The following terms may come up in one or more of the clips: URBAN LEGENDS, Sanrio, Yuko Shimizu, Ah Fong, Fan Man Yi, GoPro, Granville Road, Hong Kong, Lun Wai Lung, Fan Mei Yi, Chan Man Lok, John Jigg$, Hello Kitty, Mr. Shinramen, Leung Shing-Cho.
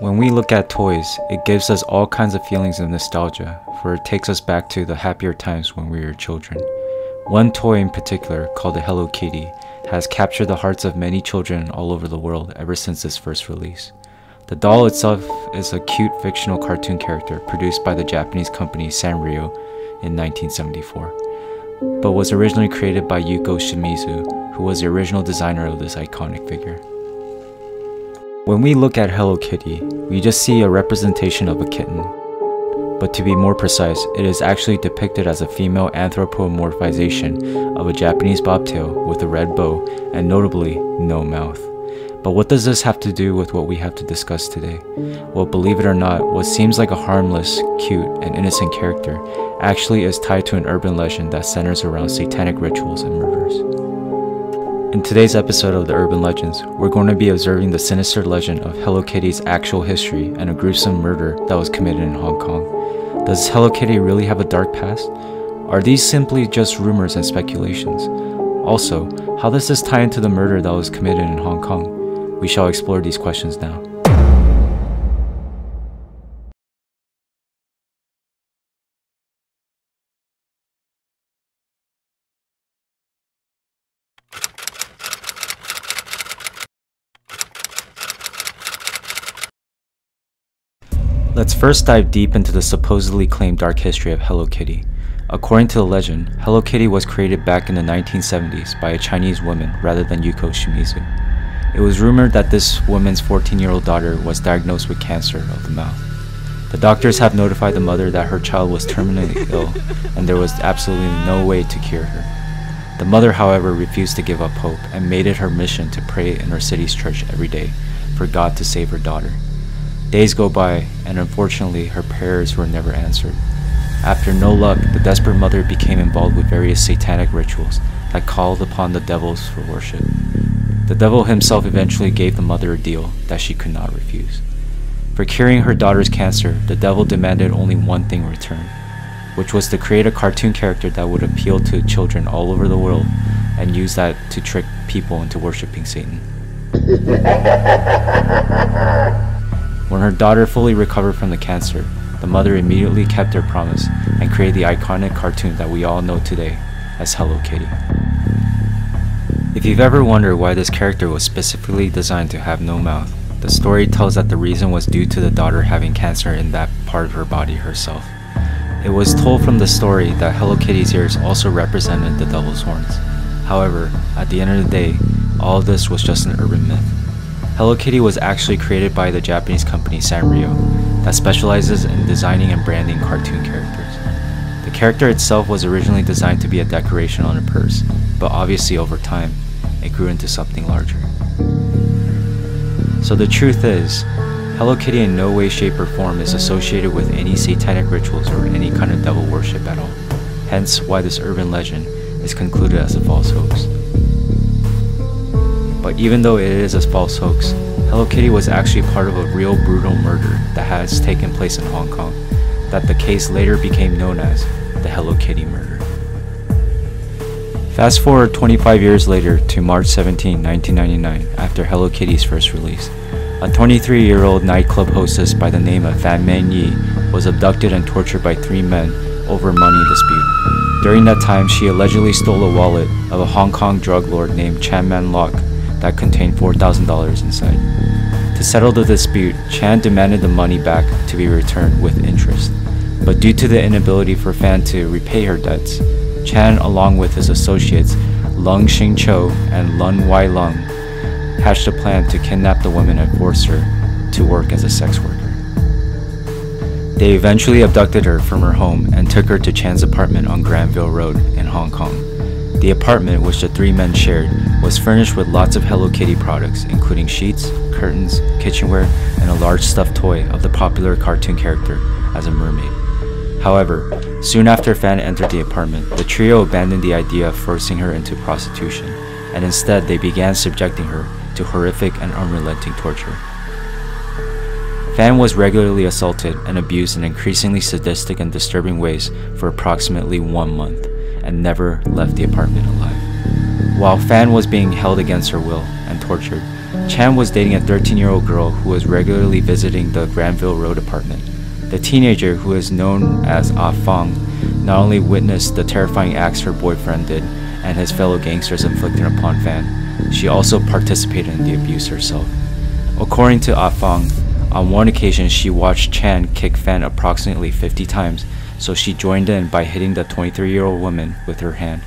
When we look at toys, it gives us all kinds of feelings of nostalgia, for it takes us back to the happier times when we were children. One toy in particular, called the Hello Kitty, has captured the hearts of many children all over the world ever since its first release. The doll itself is a cute fictional cartoon character produced by the Japanese company Sanrio in 1974, but was originally created by Yuko Shimizu, who was the original designer of this iconic figure. When we look at Hello Kitty, we just see a representation of a kitten. But to be more precise, it is actually depicted as a female anthropomorphization of a Japanese bobtail with a red bow and notably no mouth. But what does this have to do with what we have to discuss today? Well, believe it or not, what seems like a harmless, cute, and innocent character actually is tied to an urban legend that centers around satanic rituals and murders. In today's episode of the Urban Legends, we're going to be observing the sinister legend of Hello Kitty's actual history and a gruesome murder that was committed in Hong Kong. Does Hello Kitty really have a dark past? Are these simply just rumors and speculations? Also, how does this tie into the murder that was committed in Hong Kong? We shall explore these questions now. Let's first dive deep into the supposedly claimed dark history of Hello Kitty. According to the legend, Hello Kitty was created back in the 1970s by a Chinese woman rather than Yuko Shimizu. It was rumored that this woman's 14-year-old daughter was diagnosed with cancer of the mouth. The doctors have notified the mother that her child was terminally ill and there was absolutely no way to cure her. The mother, however, refused to give up hope and made it her mission to pray in her city's church every day for God to save her daughter. Days go by, and unfortunately, her prayers were never answered. After no luck, the desperate mother became involved with various satanic rituals that called upon the devils for worship. The devil himself eventually gave the mother a deal that she could not refuse. For curing her daughter's cancer, the devil demanded only one thing in return, which was to create a cartoon character that would appeal to children all over the world and use that to trick people into worshiping Satan. When her daughter fully recovered from the cancer, the mother immediately kept her promise and created the iconic cartoon that we all know today as Hello Kitty. If you've ever wondered why this character was specifically designed to have no mouth, the story tells that the reason was due to the daughter having cancer in that part of her body herself. It was told from the story that Hello Kitty's ears also represented the devil's horns. However, at the end of the day, all of this was just an urban myth. Hello Kitty was actually created by the Japanese company Sanrio that specializes in designing and branding cartoon characters. The character itself was originally designed to be a decoration on a purse, but obviously over time, it grew into something larger. So the truth is, Hello Kitty in no way, shape, or form is associated with any satanic rituals or any kind of devil worship at all, hence why this urban legend is concluded as a false hoax. But even though it is a false hoax, Hello Kitty was actually part of a real brutal murder that has taken place in Hong Kong, that the case later became known as the Hello Kitty murder. Fast forward 25 years later to March 17, 1999, after Hello Kitty's first release. A 23-year-old nightclub hostess by the name of Fan Man Yi was abducted and tortured by three men over a money dispute. During that time, she allegedly stole a wallet of a Hong Kong drug lord named Chan Man Lok that contained $4,000 inside. To settle the dispute, Chan demanded the money back to be returned with interest. But due to the inability for Fan to repay her debts, Chan, along with his associates Leung Shing-Cho and Lun Wai Lung, hatched a plan to kidnap the woman and force her to work as a sex worker. They eventually abducted her from her home and took her to Chan's apartment on Granville Road in Hong Kong. The apartment, which the three men shared, was furnished with lots of Hello Kitty products, including sheets, curtains, kitchenware, and a large stuffed toy of the popular cartoon character as a mermaid. However, soon after Fan entered the apartment, the trio abandoned the idea of forcing her into prostitution, and instead they began subjecting her to horrific and unrelenting torture. Fan was regularly assaulted and abused in increasingly sadistic and disturbing ways for approximately 1 month, and never left the apartment alive. While Fan was being held against her will and tortured, Chan was dating a 13-year-old girl who was regularly visiting the Granville Road apartment. The teenager, who is known as Ah Fong, not only witnessed the terrifying acts her boyfriend did and his fellow gangsters inflicted upon Fan, she also participated in the abuse herself. According to Ah Fong, on one occasion she watched Chan kick Fan approximately 50 times, so she joined in by hitting the 23-year-old woman with her hand.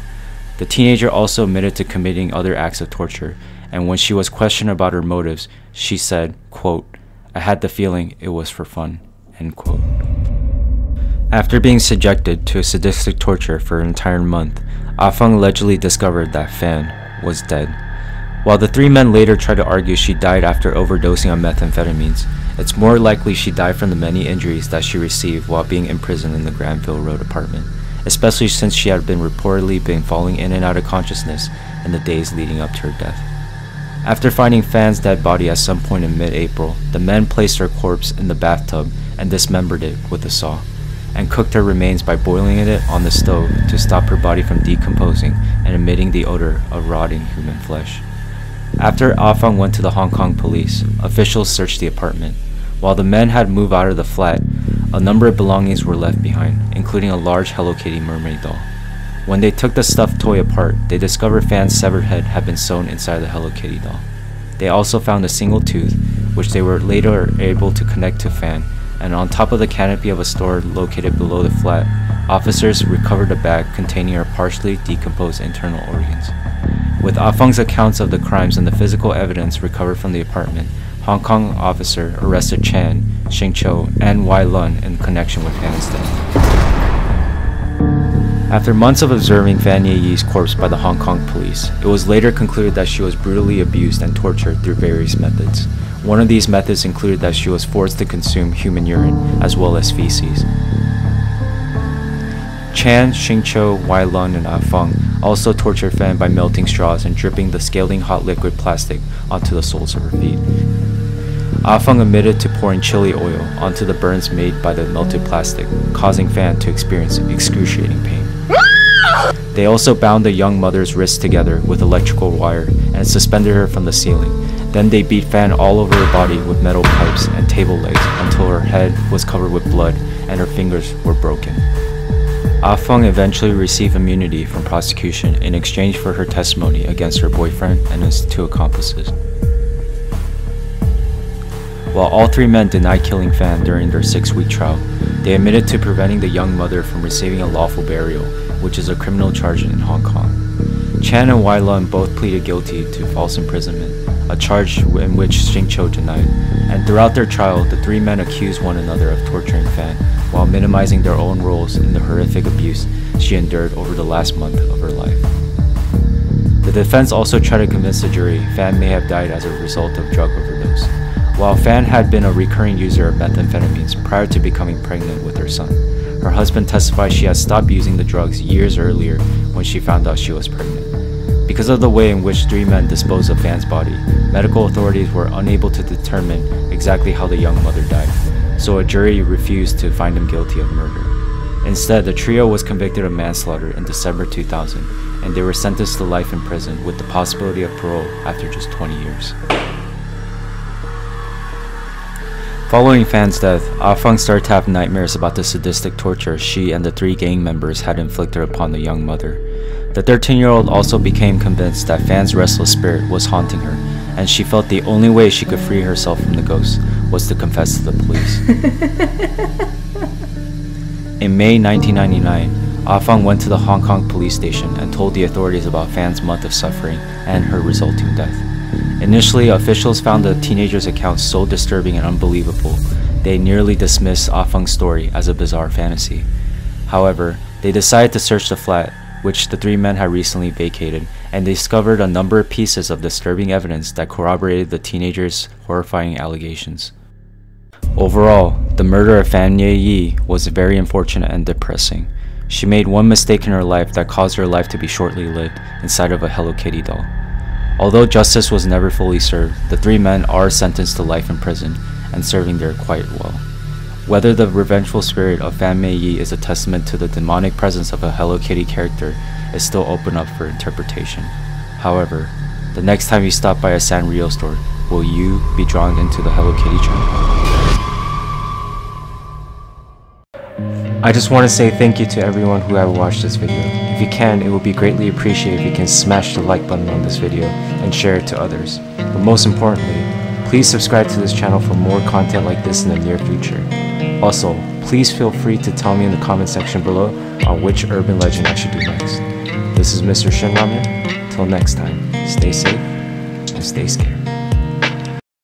The teenager also admitted to committing other acts of torture, and when she was questioned about her motives, she said, quote, "I had the feeling it was for fun," end quote. After being subjected to sadistic torture for an entire month, Ah Fong allegedly discovered that Fan was dead. While the three men later tried to argue she died after overdosing on methamphetamines, it's more likely she died from the many injuries that she received while being imprisoned in the Granville Road apartment, especially since she had reportedly been falling in and out of consciousness in the days leading up to her death. After finding Fan's dead body at some point in mid-April, the men placed her corpse in the bathtub and dismembered it with a saw, and cooked her remains by boiling it on the stove to stop her body from decomposing and emitting the odor of rotting human flesh. After Ah Fong went to the Hong Kong police, officials searched the apartment. While the men had moved out of the flat, a number of belongings were left behind, including a large Hello Kitty mermaid doll. When they took the stuffed toy apart, they discovered Fan's severed head had been sewn inside the Hello Kitty doll. They also found a single tooth, which they were later able to connect to Fan, and on top of the canopy of a store located below the flat, officers recovered a bag containing her partially decomposed internal organs. With Ah Fong's accounts of the crimes and the physical evidence recovered from the apartment, Hong Kong officer arrested Chan, Shing-Cho, and Wai Lun in connection with Fan's death. After months of observing Fan Mei Yi's corpse by the Hong Kong police, it was later concluded that she was brutally abused and tortured through various methods. One of these methods included that she was forced to consume human urine, as well as feces. Chan, Shing-Cho, Wai Lun, and Ah Fong also tortured Fan by melting straws and dripping the scalding hot liquid plastic onto the soles of her feet. Ah Fong admitted to pouring chili oil onto the burns made by the melted plastic, causing Fan to experience excruciating pain. They also bound the young mother's wrists together with electrical wire and suspended her from the ceiling. Then they beat Fan all over her body with metal pipes and table legs until her head was covered with blood and her fingers were broken. Ah Fong eventually received immunity from prosecution in exchange for her testimony against her boyfriend and his two accomplices. While all three men denied killing Fan during their 6-week trial, they admitted to preventing the young mother from receiving a lawful burial, which is a criminal charge in Hong Kong. Chan and Wai Lun both pleaded guilty to false imprisonment, a charge in which Shing-Cho denied, and throughout their trial, the three men accused one another of torturing Fan while minimizing their own roles in the horrific abuse she endured over the last month of her life. The defense also tried to convince the jury Fan may have died as a result of drug overdose. While Fan had been a recurring user of methamphetamines prior to becoming pregnant with her son, her husband testified she had stopped using the drugs years earlier when she found out she was pregnant. Because of the way in which three men disposed of Fan's body, medical authorities were unable to determine exactly how the young mother died, so a jury refused to find him guilty of murder. Instead, the trio was convicted of manslaughter in December 2000, and they were sentenced to life in prison with the possibility of parole after just 20 years. Following Fan's death, Ah Fong started to have nightmares about the sadistic torture she and the three gang members had inflicted upon the young mother. The 13-year-old also became convinced that Fan's restless spirit was haunting her, and she felt the only way she could free herself from the ghost was to confess to the police. In May 1999, Ah Fong went to the Hong Kong police station and told the authorities about Fan's month of suffering and her resulting death. Initially, officials found the teenager's account so disturbing and unbelievable, they nearly dismissed Ah Fong's story as a bizarre fantasy. However, they decided to search the flat, which the three men had recently vacated, and they discovered a number of pieces of disturbing evidence that corroborated the teenager's horrifying allegations. Overall, the murder of Fan Mei Yi was very unfortunate and depressing. She made one mistake in her life that caused her life to be shortly lived inside of a Hello Kitty doll. Although justice was never fully served, the three men are sentenced to life in prison and serving there quite well. Whether the revengeful spirit of Fan Mei Yi is a testament to the demonic presence of a Hello Kitty character is still open up for interpretation. However, the next time you stop by a Sanrio store, will you be drawn into the Hello Kitty channel? I just want to say thank you to everyone who have watched this video. If you can, it would be greatly appreciated if you can smash the like button on this video and share it to others. But most importantly, please subscribe to this channel for more content like this in the near future. Also, please feel free to tell me in the comment section below on which urban legend I should do next. This is Mr. Shinramen. Till next time, stay safe and stay scared.